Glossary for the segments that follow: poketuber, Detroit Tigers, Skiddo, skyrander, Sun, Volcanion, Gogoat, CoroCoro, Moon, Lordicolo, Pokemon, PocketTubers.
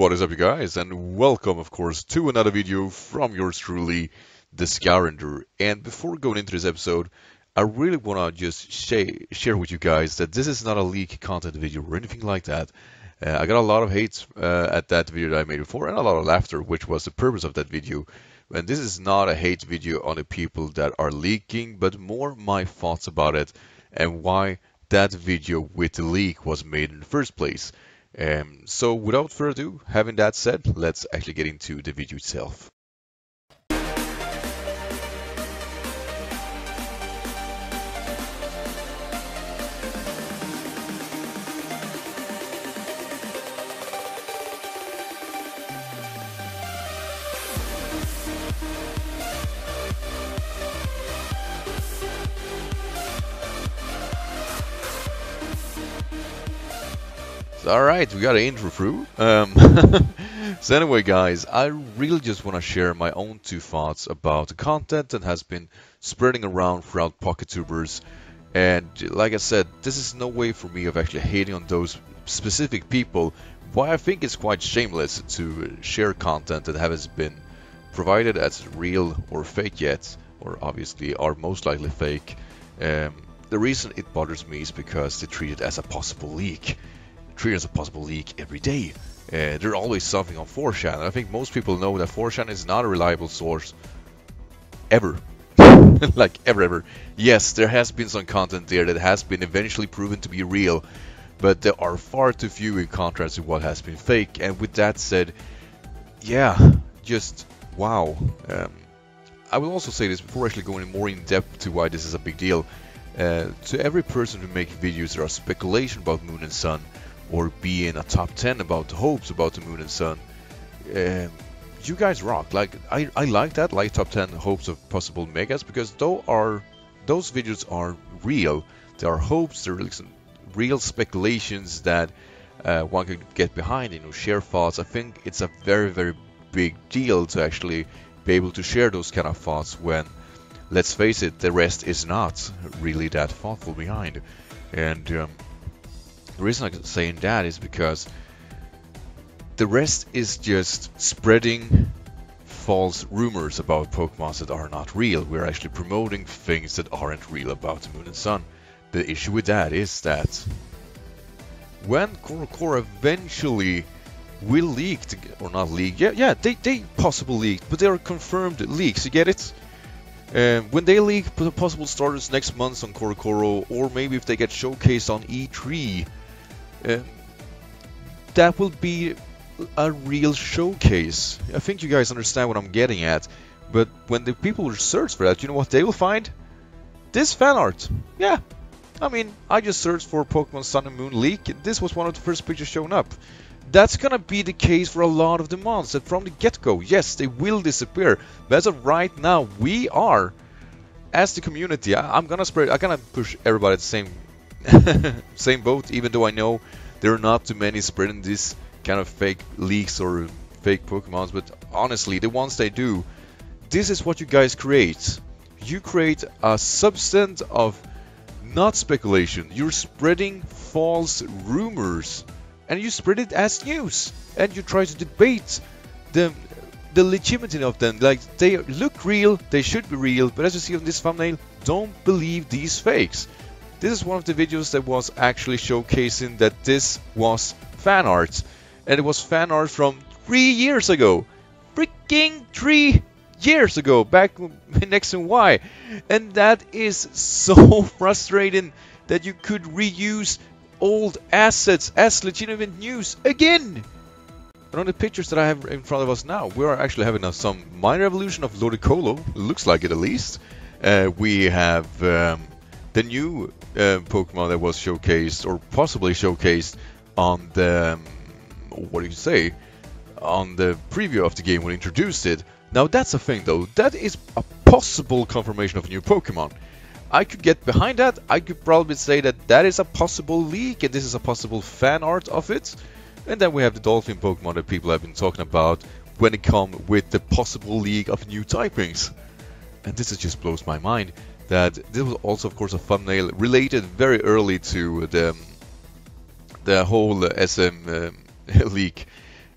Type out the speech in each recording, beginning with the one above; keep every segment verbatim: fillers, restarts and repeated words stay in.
What is up, you guys, and welcome, of course, to another video from yours truly, the Skyrander. And before going into this episode, I really want to just sh share with you guys that this is not a leak content video or anything like that. Uh, I got a lot of hate uh, at that video that I made before, and a lot of laughter, which was the purpose of that video. And this is not a hate video on the people that are leaking, but more my thoughts about it and why that video with the leak was made in the first place. Um, so without further ado, having that said, let's actually get into the video itself. Alright, we got an intro through. Um, so anyway, guys, I really just want to share my own two thoughts about the content that has been spreading around throughout PocketTubers. And like I said, this is no way for me of actually hating on those specific people. Why I think it's quite shameless to share content that hasn't been provided as real or fake yet, or obviously are most likely fake. Um, the reason it bothers me is because they treat it as a possible leak. As a possible leak every day. Uh, there's always something on four chan, and I think most people know that four chan is not a reliable source ever. Like ever ever. Yes, there has been some content there that has been eventually proven to be real, but there are far too few in contrast to what has been fake. And with that said, yeah, just wow. Um, I will also say this before actually going more in depth to why this is a big deal. Uh, to every person who makes videos that are speculation about Moon and Sun, or be in a top ten about the hopes about the Moon and Sun, uh, you guys rock. Like I, I like that, like top ten hopes of possible megas, because those are those videos are real. There are hopes, there are like some real speculations that uh, one can get behind, you know, share thoughts. I think it's a very, very big deal to actually be able to share those kind of thoughts when, let's face it, the rest is not really that thoughtful behind. And um, the reason I'm saying that is because the rest is just spreading false rumors about Pokemon that are not real. We're actually promoting things that aren't real about the Moon and Sun. The issue with that is that when CoroCoro eventually will leak, or not leak, yeah, yeah, they, they possibly leaked, but they are confirmed leaks, you get it? Um, when they leak the possible starters next month on CoroCoro, or maybe if they get showcased on E three, Um, that will be a real showcase. I think you guys understand what I'm getting at. But when the people search for that, you know what they will find? This fan art. Yeah. I mean, I just searched for Pokemon Sun and Moon leak, and this was one of the first pictures shown up. That's gonna be the case for a lot of the months, and from the get-go, yes, they will disappear. But as of right now, we are, as the community, I I'm gonna spread, I'm gonna push everybody the same same boat, even though I know there are not too many spreading this kind of fake leaks or fake Pokemons, but honestly, the ones they do, this is what you guys create. You create a substance of not speculation. You're spreading false rumors, and you spread it as news, and you try to debate the, the legitimacy of them. Like, they look real, they should be real, but as you see on this thumbnail, don't believe these fakes. This is one of the videos that was actually showcasing that this was fan art. And it was fan art from three years ago. Freaking three years ago, back in X and Y. And that is so frustrating that you could reuse old assets as legitimate news again. And on the pictures that I have in front of us now, we are actually having a, some minor evolution of Lordicolo. Looks like it, at least. Uh, we have Um, the new uh, Pokemon that was showcased, or possibly showcased, on the, um, what do you say, on the preview of the game when introduced it. Now that's a thing though, that is a possible confirmation of new Pokemon. I could get behind that, I could probably say that that is a possible leak and this is a possible fan art of it. And then we have the Dolphin Pokemon that people have been talking about when it comes with the possible leak of new typings. And this is just blows my mind. That this was also, of course, a thumbnail related very early to the the whole S M um, leak,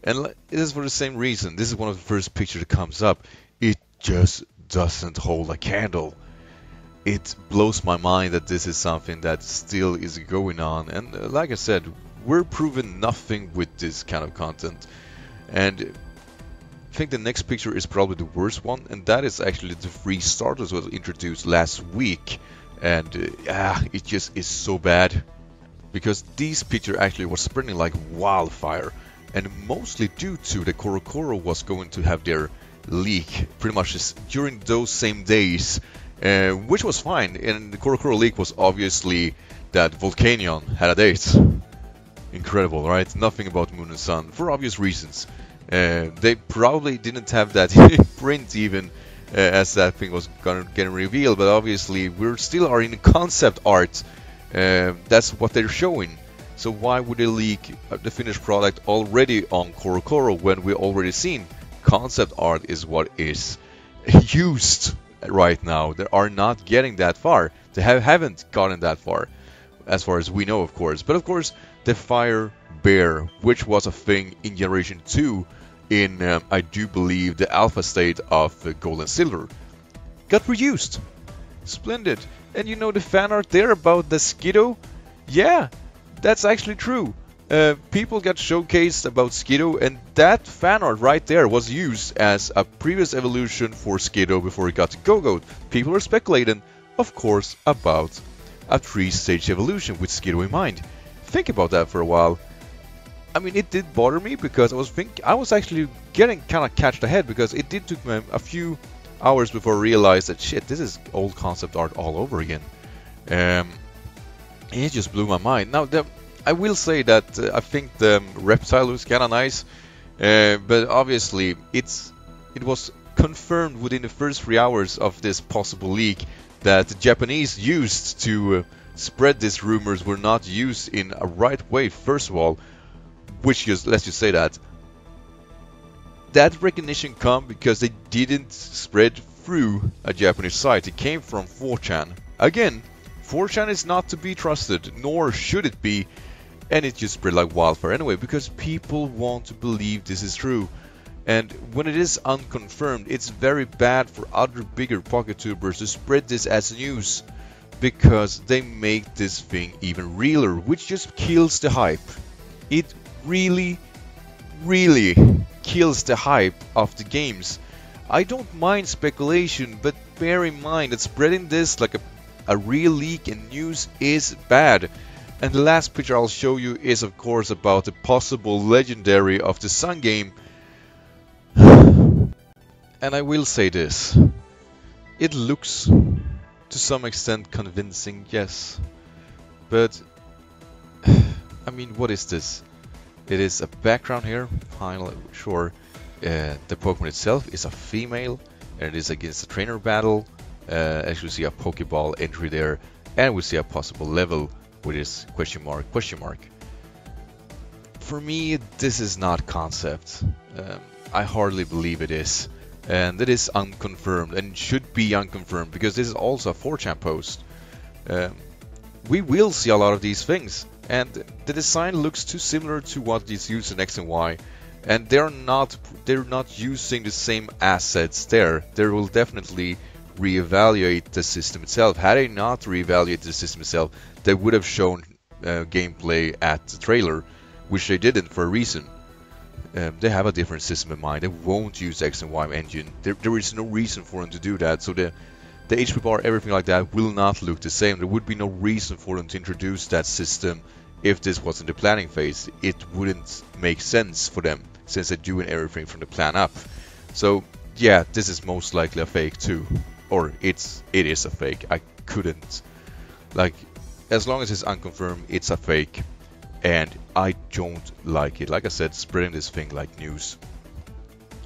And it is for the same reason. This is one of the first pictures that comes up. It just doesn't hold a candle. It blows my mind that this is something that still is going on. And like I said, we're proving nothing with this kind of content. And I think the next picture is probably the worst one, and that is actually the free starters that was introduced last week. And uh, ah, it just is so bad, because these pictures actually were spreading like wildfire, and mostly due to the CoroCoro was going to have their leak pretty much during those same days, uh, which was fine. And the CoroCoro leak was obviously that Volcanion had a date. Incredible, right? Nothing about Moon and Sun for obvious reasons. Uh, they probably didn't have that in print even. Uh, as that thing was gonna get revealed, but obviously we still are in concept art. Uh, that's what they're showing. So why would they leak the finished product already on CoroCoro when we already seen concept art is what is used right now? They are not getting that far. They have, haven't gotten that far, as far as we know, of course. But of course, the Fire Bear, which was a thing in Generation two. In, um, I do believe, the alpha state of uh, Gold and Silver, got reused. Splendid. And you know the fan art there about the Skiddo? Yeah, that's actually true. Uh, people got showcased about Skiddo, and that fan art right there was used as a previous evolution for Skiddo before it got to Gogoat. People were speculating, of course, about a three-stage evolution with Skiddo in mind. Think about that for a while. I mean, it did bother me because I was think I was actually getting kind of catched ahead, because it did took me a few hours before I realized that shit, this is old concept art all over again. Um, it just blew my mind. Now, the, I will say that uh, I think the reptile was kind of nice, uh, but obviously it's it was confirmed within the first three hours of this possible leak that the Japanese used to uh, spread these rumors were not used in a right way. First of all. Which just, let's just say that, that recognition come because they didn't spread through a Japanese site. It came from four chan. Again, four chan is not to be trusted, nor should it be, and it just spread like wildfire anyway, because people want to believe this is true. And when it is unconfirmed, it's very bad for other bigger pocket tubers to spread this as news, because they make this thing even realer, which just kills the hype. It really, really kills the hype of the games. I don't mind speculation, but bear in mind that spreading this like a, a real leak in news is bad. And the last picture I'll show you is of course about the possible legendary of the Sun game. And I will say this, it looks to some extent convincing, yes. But, I mean, what is this? It is a background here, finally, sure. Uh, the Pokemon itself is a female, and it is against a trainer battle. Uh, as you see a Pokeball entry there, and we see a possible level, which is question mark, question mark. For me, this is not concept. Um, I hardly believe it is. And it is unconfirmed, and should be unconfirmed, because this is also a four chan post. Um, we will see a lot of these things. And the design looks too similar to what is used in X and Y, and they're not they're not using the same assets there. They will definitely reevaluate the system itself. Had they not reevaluated the system itself, they would have shown uh, gameplay at the trailer, which they didn't for a reason. Um, they have a different system in mind. They won't use X and Y engine. There, there is no reason for them to do that. So the The H P bar, everything like that, will not look the same. There would be no reason for them to introduce that system if this was in the planning phase. It wouldn't make sense for them, since they're doing everything from the plan up. So, yeah, this is most likely a fake too. Or, it's, it is a fake. I couldn't. Like, as long as it's unconfirmed, it's a fake. And I don't like it. Like I said, spreading this thing like news.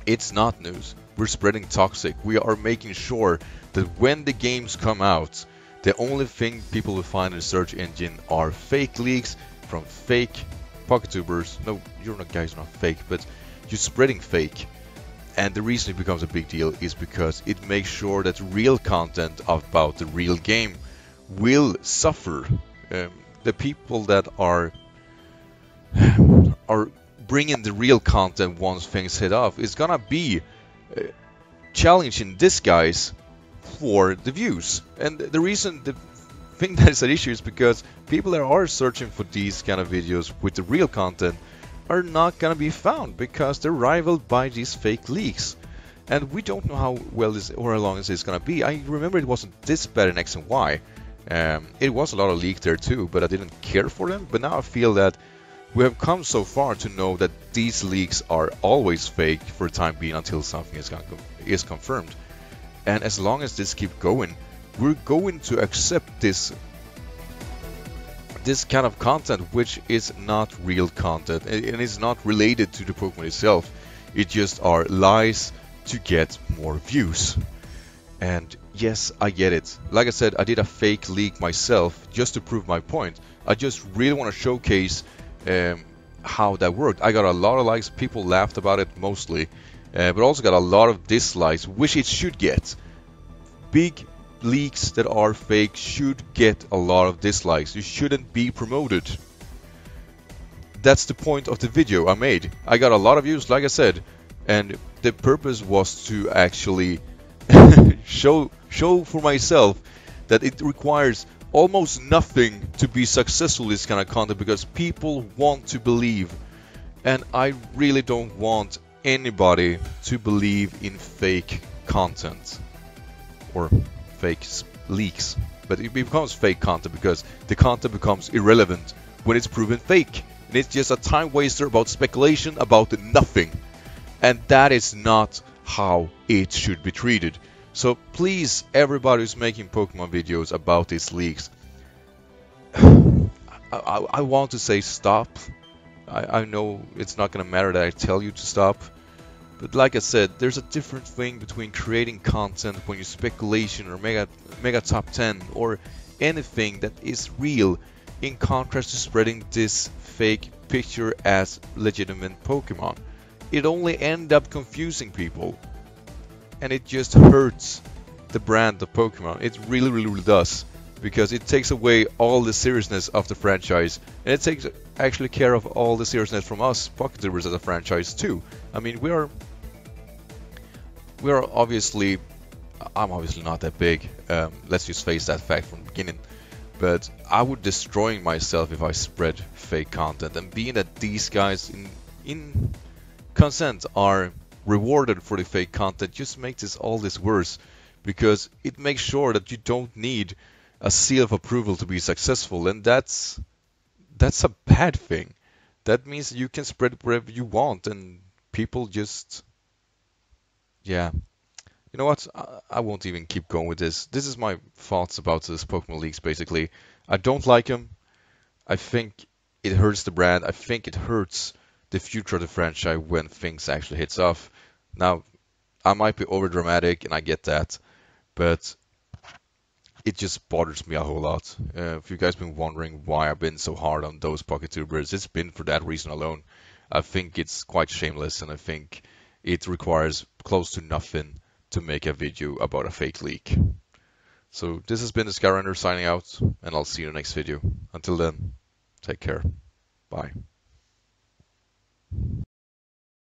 It's not news. We're spreading toxic. We are making sure that when the games come out, the only thing people will find in the search engine are fake leaks from fake pocket tubers. No, you're not guys, you're not fake, but you're spreading fake. And the reason it becomes a big deal is because it makes sure that real content about the real game will suffer. Um, the people that are are bring in the real content once things hit off. It's gonna be uh, challenging this guys for the views. And the reason, the thing that is an issue is because people that are searching for these kind of videos with the real content are not gonna be found because they're rivaled by these fake leaks. And we don't know how well this or how long this is gonna be. I remember it wasn't this bad in X and Y. Um, it was a lot of leak there too, but I didn't care for them. But now I feel that we have come so far to know that these leaks are always fake for the time being until something is, gonna go, is confirmed. And as long as this keeps going, we're going to accept this this kind of content, which is not real content and is not related to the Pokemon itself. It just are lies to get more views. And yes, I get it. Like I said, I did a fake leak myself just to prove my point. I just really want to showcase um, how that worked. I got a lot of likes, people laughed about it mostly, uh, but also got a lot of dislikes, which it should get. Big leaks that are fake should get a lot of dislikes. You shouldn't be promoted. That's the point of the video I made. I got a lot of views, like I said, and the purpose was to actually show show for myself that it requires almost nothing to be successful in this kind of content, because people want to believe, and I really don't want anybody to believe in fake content or fake leaks. But it becomes fake content because the content becomes irrelevant when it's proven fake, and it's just a time waster about speculation about nothing, and that is not how it should be treated. So please, everybody who's making Pokemon videos about these leaks, I, I, I want to say stop. I, I know it's not gonna matter that I tell you to stop, but like I said, there's a different thing between creating content when you speculation or mega mega top ten or anything that is real, in contrast to spreading this fake picture as legitimate Pokemon. It only end up confusing people, and it just hurts the brand of Pokemon. It really, really, really does, because it takes away all the seriousness of the franchise, and it takes actually care of all the seriousness from us PokeTubers as a franchise too. I mean, we are we are obviously, I'm obviously not that big. Um, let's just face that fact from the beginning. But I would destroy myself if I spread fake content, and being that these guys in in consent are rewarded for the fake content just makes this all this worse, because it makes sure that you don't need a seal of approval to be successful, and that's that's a bad thing. That means you can spread wherever you want, and people just, yeah, you know what, I, I won't even keep going with this. This is my thoughts about this Pokemon leaks. Basically, I don't like them. I think it hurts the brand. I think it hurts the future of the franchise when things actually hits off. Now, I might be over dramatic, and I get that, but it just bothers me a whole lot. Uh, if you guys been wondering why I've been so hard on those PokeTubers, it's been for that reason alone. I think it's quite shameless, and I think it requires close to nothing to make a video about a fake leak. So this has been the Skyrander signing out, and I'll see you in the next video. Until then, take care. Bye.